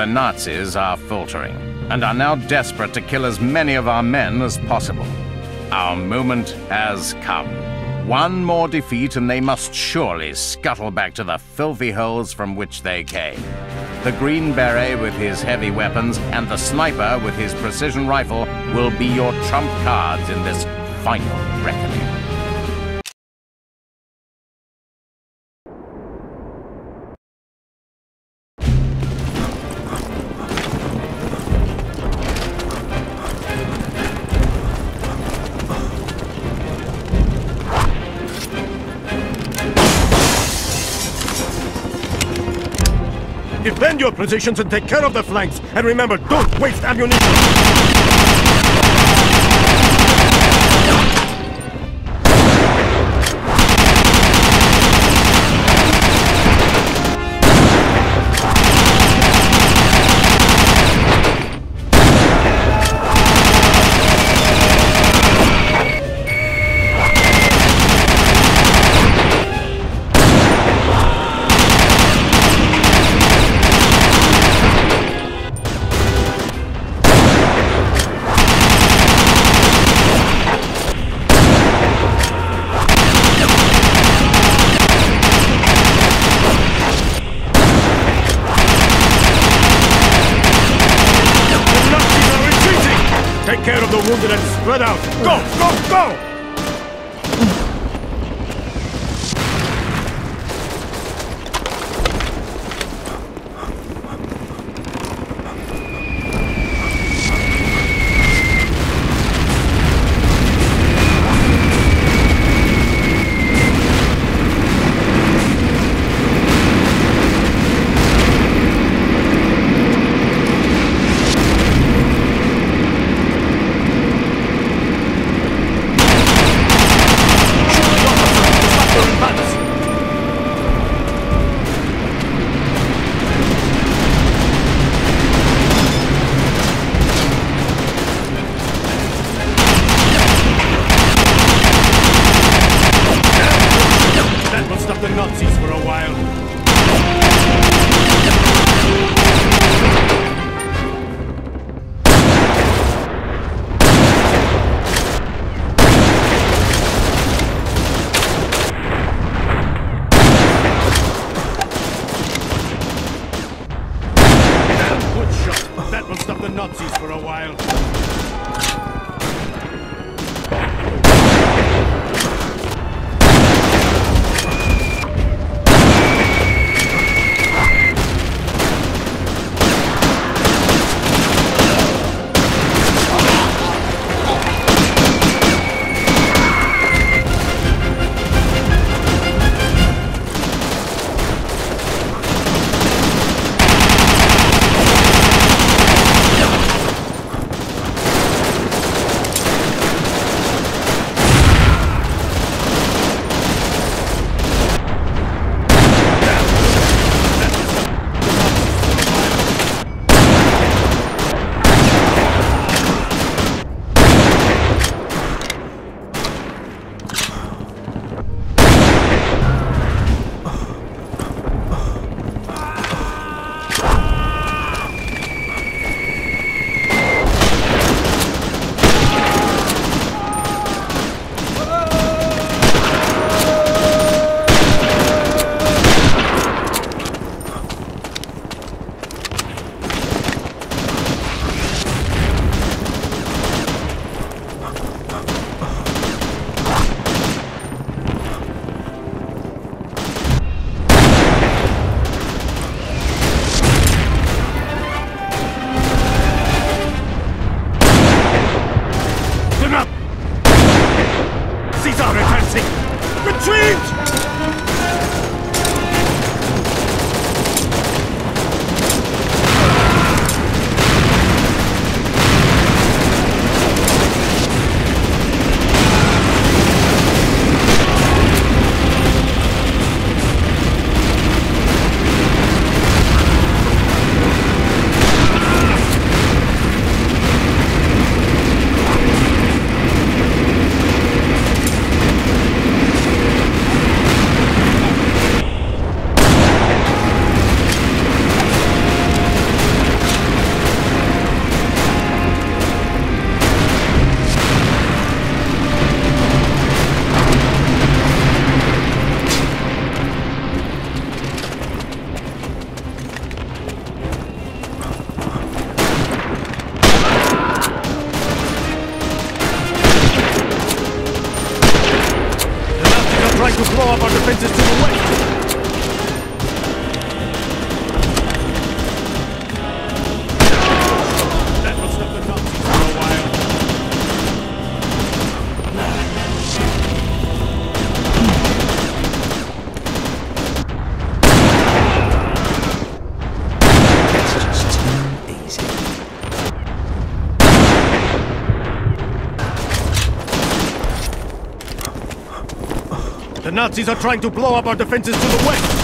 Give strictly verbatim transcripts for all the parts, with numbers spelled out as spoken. the Nazis are faltering and are now desperate to kill as many of our men as possible. Our moment has come. One more defeat and they must surely scuttle back to the filthy holes from which they came. The Green Beret with his heavy weapons and the sniper with his precision rifle will be your trump cards in this final reckoning. Defend your positions and take care of the flanks. And remember, don't waste ammunition! Take care of the wounded and spread out! Go, go, go! Nazis are trying to blow up our defenses to the west!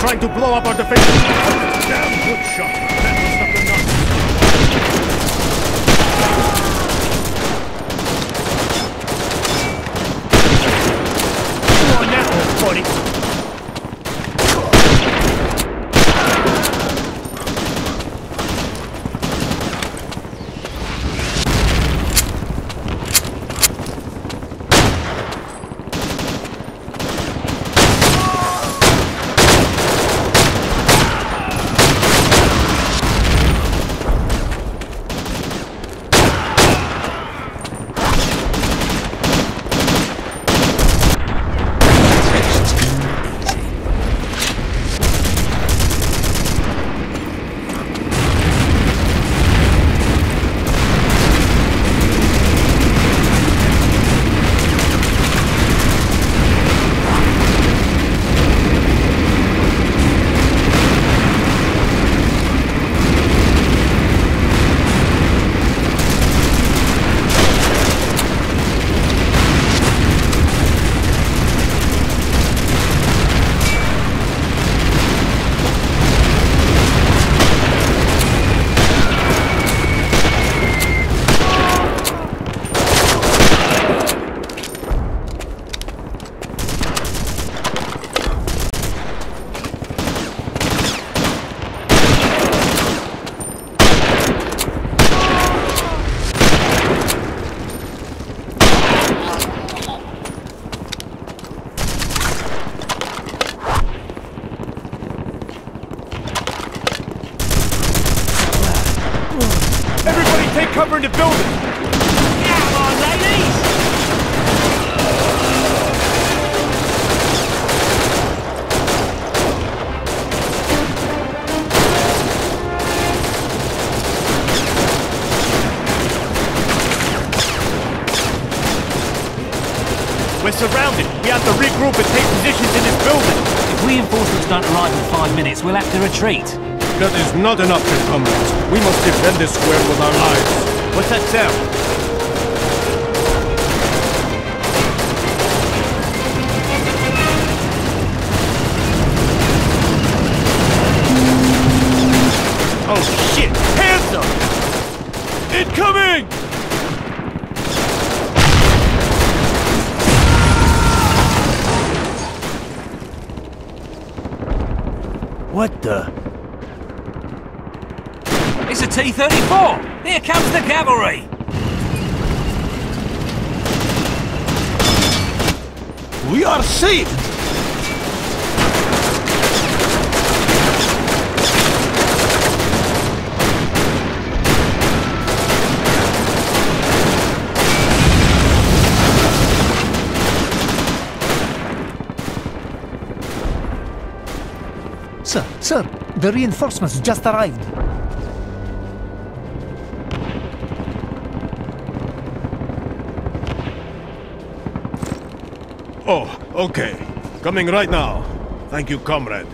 Trying to blow up our defense. Damn good shot. That will stop the Nazis. You are now, buddy. Cover in the building! Come on, ladies! We're surrounded! We have to regroup and take positions in this building! If reinforcements don't arrive in five minutes, we'll have to retreat! That is not an option, comrades. We must defend this square with our lives. What's that sound? Oh shit! Hands up! Incoming! What the? It's a T thirty-four! Here comes the cavalry! We are saved! Sir, sir, the reinforcements just arrived. Oh, okay. Coming right now. Thank you, comrade.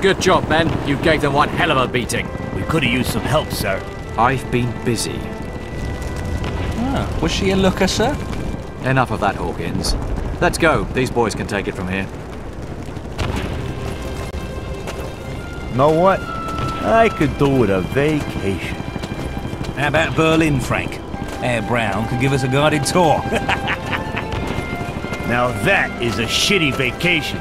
Good job, men. You gave them one hell of a beating. We could have used some help, sir. I've been busy. Was she a looker, sir? Enough of that, Hawkins. Let's go. These boys can take it from here. Know what? I could do with a vacation. How about Berlin, Frank? Herr Brown could give us a guided tour. Now that is a shitty vacation.